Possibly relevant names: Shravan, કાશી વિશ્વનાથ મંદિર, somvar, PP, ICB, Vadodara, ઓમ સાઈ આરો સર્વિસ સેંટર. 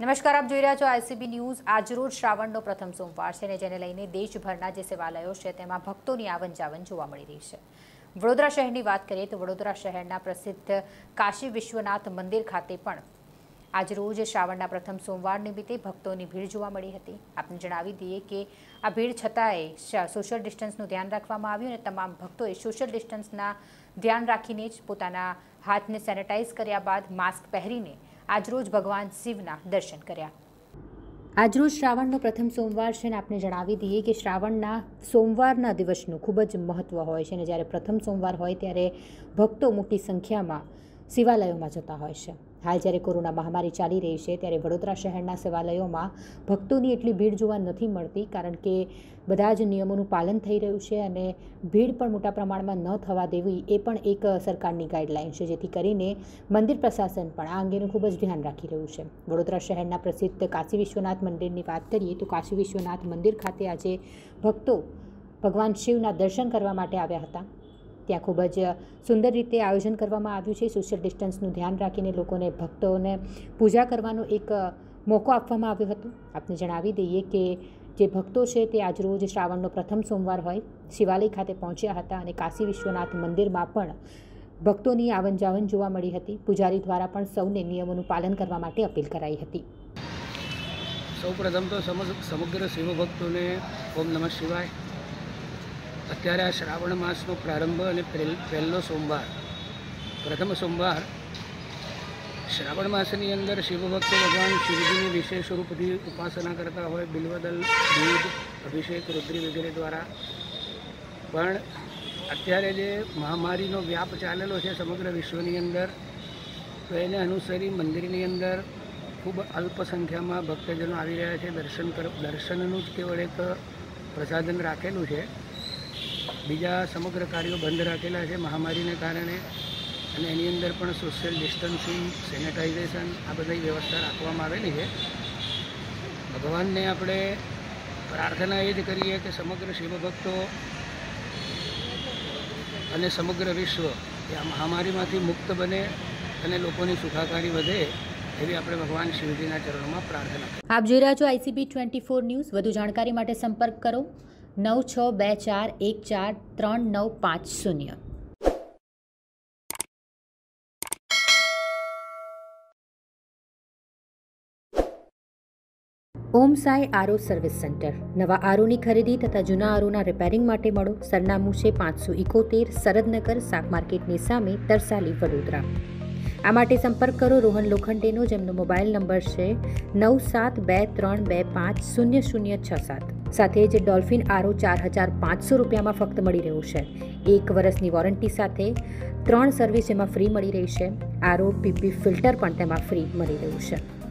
नमस्कार, आप જોઈ રહ્યા છો ICB ન્યૂઝ। આજ રોજ શ્રાવણનો પ્રથમ સોમવાર છે અને જેને લઈને દેશભરના જે સેવાલયો છે તેમાં ભક્તોની આવન જાવન જોવા મળી રહી છે। વડોદરા શહેરની વાત કરીએ તો વડોદરા શહેરના પ્રસિદ્ધ કાશી વિશ્વનાથ મંદિર ખાતે પણ આજ રોજ શ્રાવણના પ્રથમ સોમવાર નિમિત્તે ભક્તોની ભીડ જોવા મળી હતી। આપને જણાવી દઈએ કે આ ભીડ છતાંય સોશિયલ ડિસ્ટન્સનું ધ્યાન રાખવામાં આવ્યું અને તમામ ભક્તોએ સોશિયલ ડિસ્ટન્સના ધ્યાન રાખીને જ પોતાના હાથને સેનિટાઇઝ કર્યા બાદ માસ્ક પહેરીને આજરોજ भगवान शिवना दर्शन कर्या। આજરોજ શ્રાવણનો પ્રથમ સોમવાર છે અને આપણે જણાવી દઈએ કે શ્રાવણના સોમવારના દિવસનું ખૂબ જ મહત્વ હોય છે અને જ્યારે પ્રથમ સોમવાર હોય ત્યારે ભક્તો મોટી સંખ્યામાં શિવાલયોમાં જતા હોય છે। હાલ જ્યારે કોરોના મહામારી ચાલી રહી છે ત્યારે વડોદરા શહેરના શિવાલયોમાં ભક્તોની એટલી ભીડ જોવા નથી મળતી, કારણ કે બધા જ નિયમોનું પાલન થઈ રહ્યું છે અને ભીડ પણ મોટા પ્રમાણમાં ન થવા દેવી એ પણ એક સરકારની ગાઈડલાઇન છે, જેથી કરીને મંદિર પ્રશાસન પણ આ અંગેનું ખૂબ જ ધ્યાન રાખી રહ્યું છે। વડોદરા શહેરના પ્રસિદ્ધ કાશી વિશ્વનાથ મંદિરની વાત કરીએ તો કાશી વિશ્વનાથ મંદિર ખાતે આજે ભક્તો ભગવાન શિવના દર્શન કરવા માટે આવ્યા હતા। ત્યાં ખૂબ જ સુંદર રીતે આયોજન કરવામાં આવ્યું છે। સોશિયલ ડિસ્ટન્સનું ધ્યાન રાખીને લોકોને ભક્તોને પૂજા કરવાનો એક મોકો આપવામાં આવ્યો હતો। આપને જણાવી દઈએ કે જે ભક્તો છે તે આજરોજ શ્રાવણનો પ્રથમ સોમવાર હોય શિવાલય ખાતે પહોંચ્યા હતા અને કાશી વિશ્વનાથ મંદિરમાં પણ ભક્તોની આવન જાવન જોવા મળી હતી। પૂજારી દ્વારા પણ સૌને નિયમોનું પાલન કરવા માટે અપીલ કરાઈ હતી। સૌપ્રથમ તો સમગ્ર શિવ ભક્તોને ઓમ નમઃ શિવાય। અત્યારે આ શ્રાવણ માસનો પ્રારંભ અને પહેલો સોમવાર, પ્રથમ સોમવાર શ્રાવણ માસની અંદર શિવભક્તો ભગવાન શિવજીની વિશેષ સ્વરૂપથી ઉપાસના કરતા હોય। બિલ્વદલ, દૂધ, અભિષેક, રુદ્રી વગેરે દ્વારા પણ અત્યારે જે મહામારીનો વ્યાપ ચાલેલો છે સમગ્ર વિશ્વની અંદર, તો એને અનુસરી મંદિરની અંદર ખૂબ અલ્પ સંખ્યામાં ભક્તજનો આવી રહ્યા છે। દર્શનનું જ કેવળ એક પ્રસાદન રાખેલું છે, બીજા સમગ્ર કાર્યો બંધ રાખેલા છે મહામારીને કારણે, અને એની અંદર પણ સોશિયલ ડિસ્ટન્સિંગ, સેનિટાઇઝેશન આ બધી વ્યવસ્થા રાખવામાં આવેલી છે। ભગવાનને આપણે પ્રાર્થના એ જ કરીએ કે સમગ્ર શિવભક્તો અને સમગ્ર વિશ્વ એ આ મહામારીમાંથી મુક્ત બને અને લોકોની સુખાકારી વધે એવી આપણે ભગવાન શિવજીના ચરણોમાં પ્રાર્થના કરીએ। આપ જોઈ રહ્યા છો ICB24 ન્યૂઝ। વધુ જાણકારી માટે સંપર્ક કરો 9624143950। ओम साई आरो सर्विस सेंटर। नवा आरो नी खरीदी तथा जूना आरो ना रिपेरिंग माटे मळो। सरनामु छे 571 सरदनगर शाक मार्केट नी सामे तरसाली वडोदरा। आ माटे संपर्क करो रोहन लोखंडे नो, जेमनो मोबाइल नंबर छे 9723250067। साथे जे डॉल्फिन आरो 4500 रुपया में फक्त मळी रह्यो छे। 1 वर्षनी वोरंटी साथे 3 सर्विस एमां फ्री मळी रही छे। आरो PP फिल्टर पण तेमां फ्री मळी रह्यो छे।